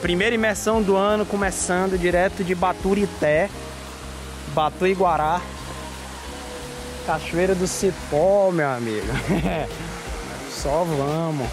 Primeira imersão do ano, começando direto de Baturité, Batu e Guará, Cachoeira do Cipó, meu amigo. Só vamos.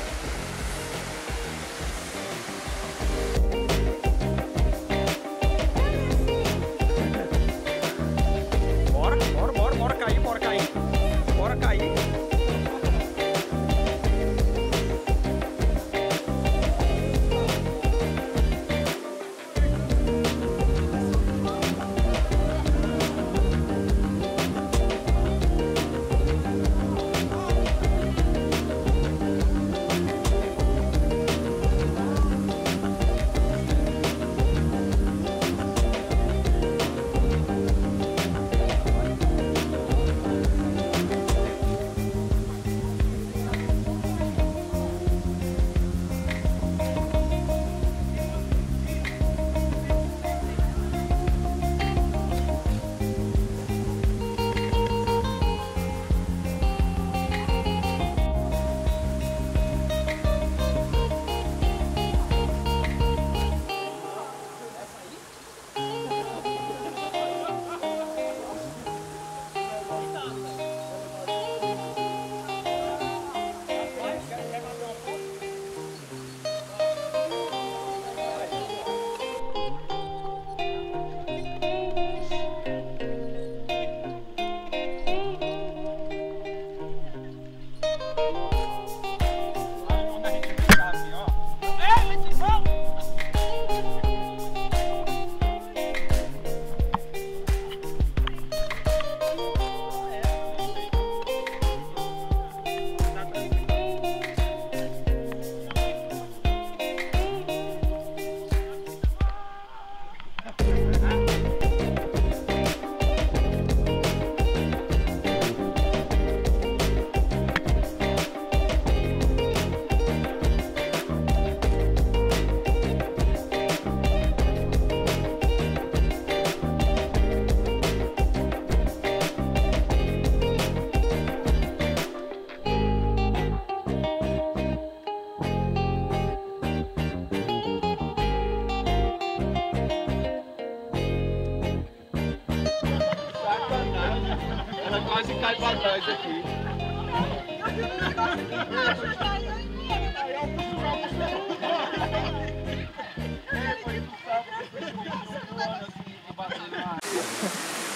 Ela quase cai pra trás aqui.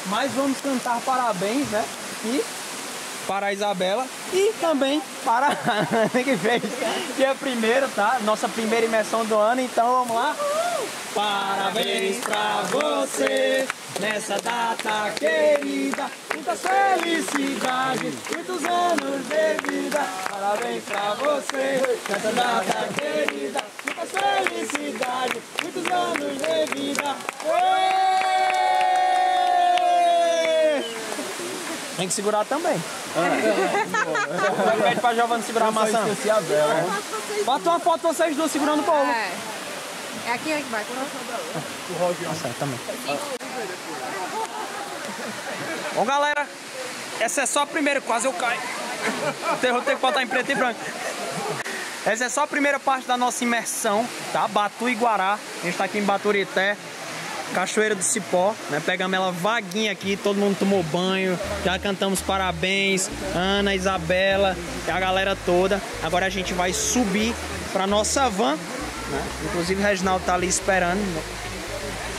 Mas vamos cantar parabéns, né? E para a Isabela e também para a Ana, que fez, que é a primeira, tá? Nossa primeira imersão do ano, então vamos lá. Parabéns pra você nessa data querida, muitas felicidades, muitos anos de vida. Parabéns pra você nessa data querida, muitas felicidades, muitos anos de vida. Ué! Tem que segurar também. Pede pra Giovana segurar a maçã. Bota uma foto vocês duas segurando o bolo. É aqui que vai, com o Roger. Nossa, também. Bom, galera, essa é só a primeira, quase eu caio. Eu tenho que botar em preto e branco. Essa é só a primeira parte da nossa imersão, tá? Batu e Guará. A gente tá aqui em Baturité, Cachoeira do Cipó, né? Pegamos ela vaguinha aqui, todo mundo tomou banho, já cantamos parabéns, Ana, Isabela, a galera toda. Agora a gente vai subir pra nossa van. Inclusive o Reginaldo tá ali esperando, né?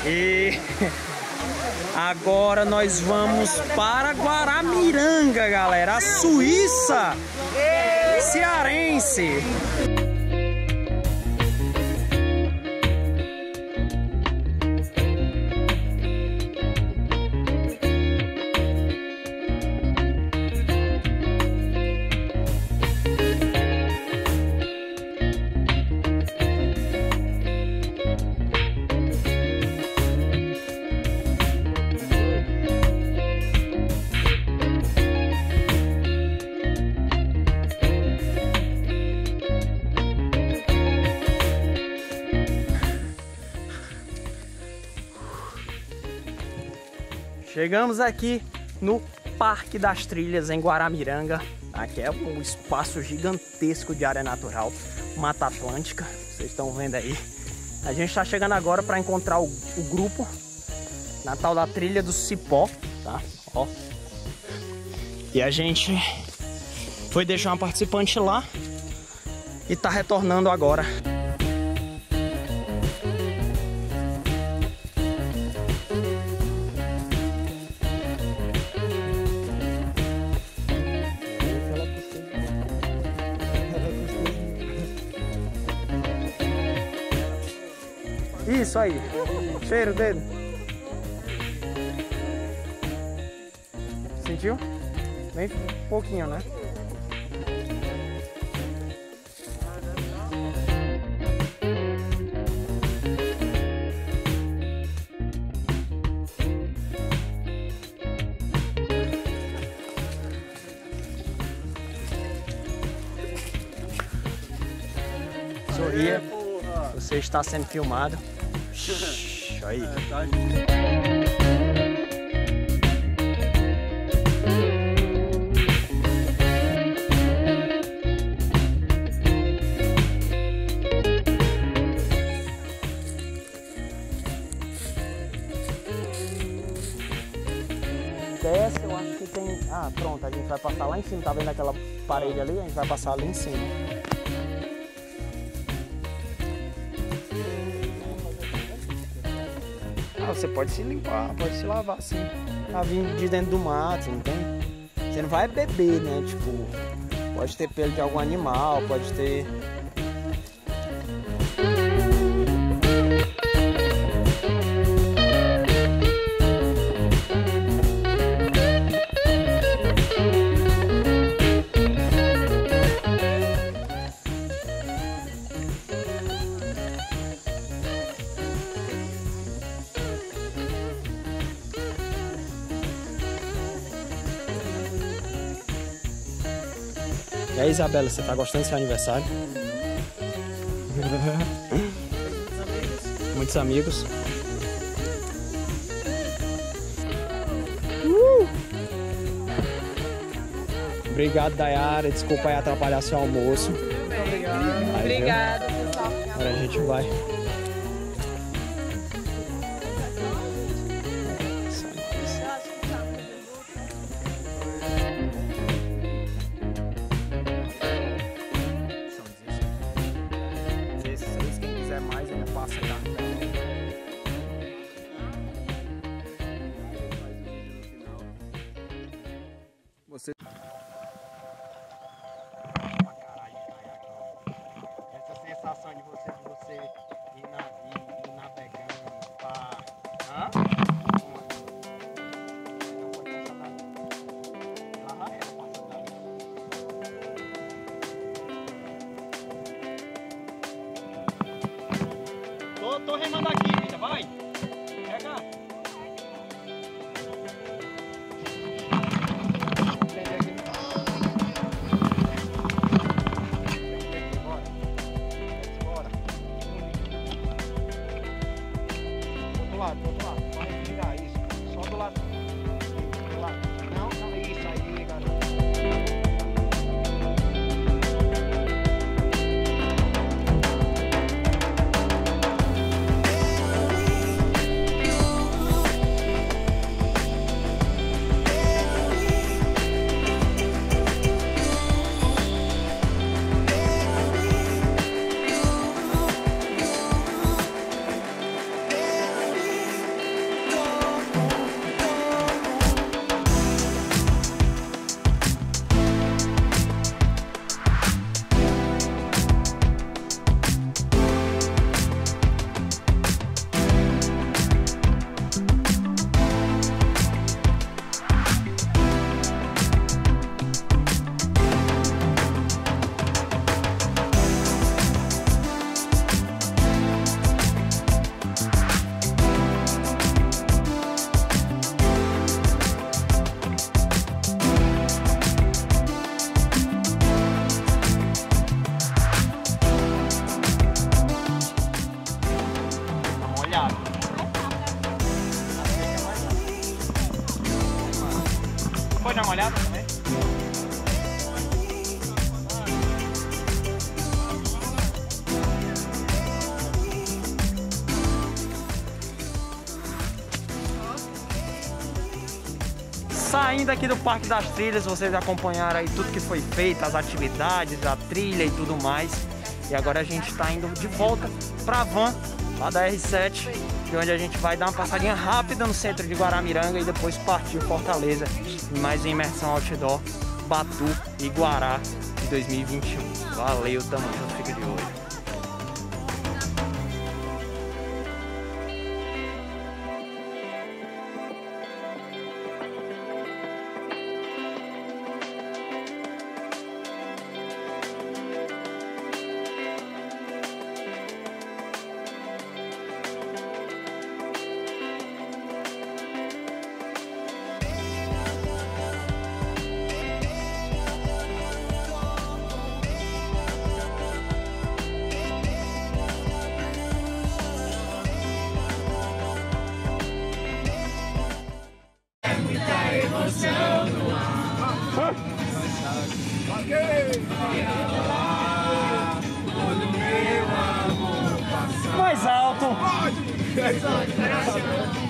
E agora nós vamos para Guaramiranga, galera, a Suíça cearense. Chegamos aqui no Parque das Trilhas, em Guaramiranga. Aqui é um espaço gigantesco de área natural, Mata Atlântica, vocês estão vendo aí. A gente está chegando agora para encontrar o grupo na tal da trilha do Cipó, tá? Ó. E a gente foi deixar uma participante lá e tá retornando agora. Isso aí, cheiro o dedo. Sentiu? Bem pouquinho, né? Sorria, você está sendo filmado. Aí. Desce, eu acho que tem... Ah, pronto, a gente vai passar lá em cima, tá vendo aquela parede ali? A gente vai passar ali em cima. Você pode se limpar, pode se lavar, assim. Tá vindo de dentro do mato, não tem? Você não vai beber, né? Tipo, pode ter pelo de algum animal, pode ter... E aí, Isabela, você tá gostando do seu aniversário? Muitos amigos. Obrigado, Dayara. Desculpa aí atrapalhar seu almoço. Obrigado, pessoal. Agora a gente vai. Tô remando aqui ainda, vai! Pega! Bora! Do outro lado, vai virar isso, só do lado. Do lado. Não, não, isso aí, garoto. Saindo aqui do Parque das Trilhas, vocês acompanharam aí tudo que foi feito, as atividades, a trilha e tudo mais. E agora a gente está indo de volta para a van lá da R7, de onde a gente vai dar uma passadinha rápida no centro de Guaramiranga e depois partir Fortaleza em mais uma imersão outdoor Batu e Guará de 2021. Valeu, tamo junto, fica de olho. Mais alto.